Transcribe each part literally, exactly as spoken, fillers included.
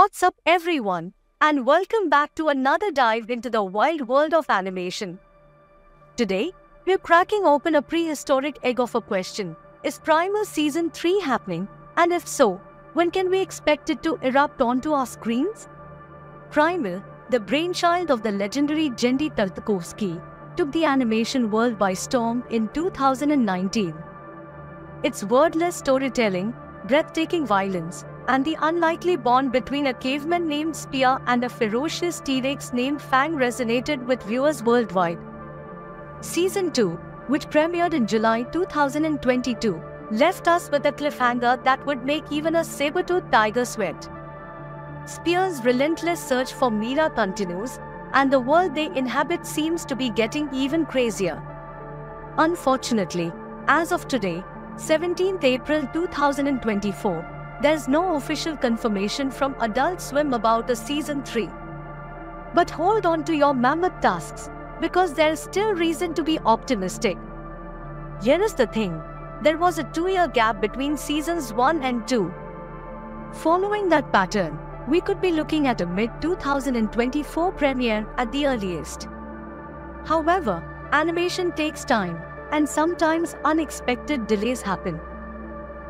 What's up everyone, and welcome back to another dive into the wild world of animation. Today, we're cracking open a prehistoric egg of a question. Is Primal Season three happening, and if so, when can we expect it to erupt onto our screens? Primal, the brainchild of the legendary Genndy Tartakovsky, took the animation world by storm in two thousand nineteen. Its wordless storytelling, breathtaking violence, and the unlikely bond between a caveman named Spear and a ferocious T-Rex named Fang resonated with viewers worldwide. Season two, which premiered in July two thousand twenty-two, left us with a cliffhanger that would make even a saber-toothed tiger sweat. Spear's relentless search for Mira continues, and the world they inhabit seems to be getting even crazier. Unfortunately, as of today, the seventeenth of April two thousand twenty-four, there's no official confirmation from Adult Swim about a Season three. But hold on to your mammoth tusks, because there's still reason to be optimistic. Here is the thing, there was a two-year gap between Seasons one and two. Following that pattern, we could be looking at a mid two thousand twenty-four premiere at the earliest. However, animation takes time, and sometimes unexpected delays happen.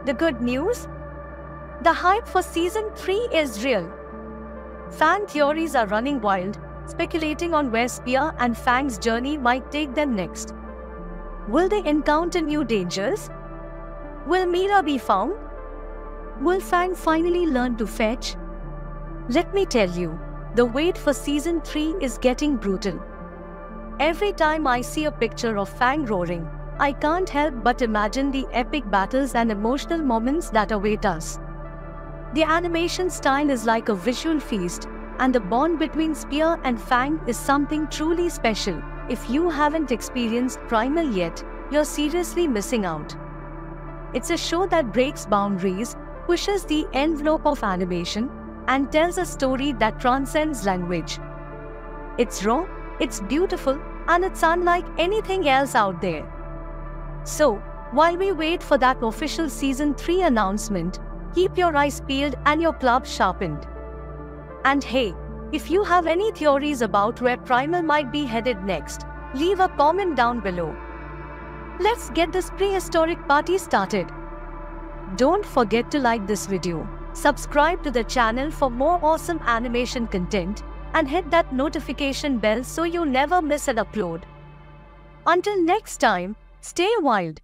The good news? The hype for Season three is real. Fan theories are running wild, speculating on where Spear and Fang's journey might take them next. Will they encounter new dangers? Will Mira be found? Will Fang finally learn to fetch? Let me tell you, the wait for Season three is getting brutal. Every time I see a picture of Fang roaring, I can't help but imagine the epic battles and emotional moments that await us. The animation style is like a visual feast, and the bond between Spear and Fang is something truly special. If you haven't experienced Primal yet, you're seriously missing out. It's a show that breaks boundaries, pushes the envelope of animation, and tells a story that transcends language. It's raw, it's beautiful, and it's unlike anything else out there. So, while we wait for that official Season three announcement, keep your eyes peeled and your clubs sharpened. And hey, if you have any theories about where Primal might be headed next, leave a comment down below. Let's get this prehistoric party started. Don't forget to like this video, subscribe to the channel for more awesome animation content, and hit that notification bell so you never miss an upload. Until next time, stay wild.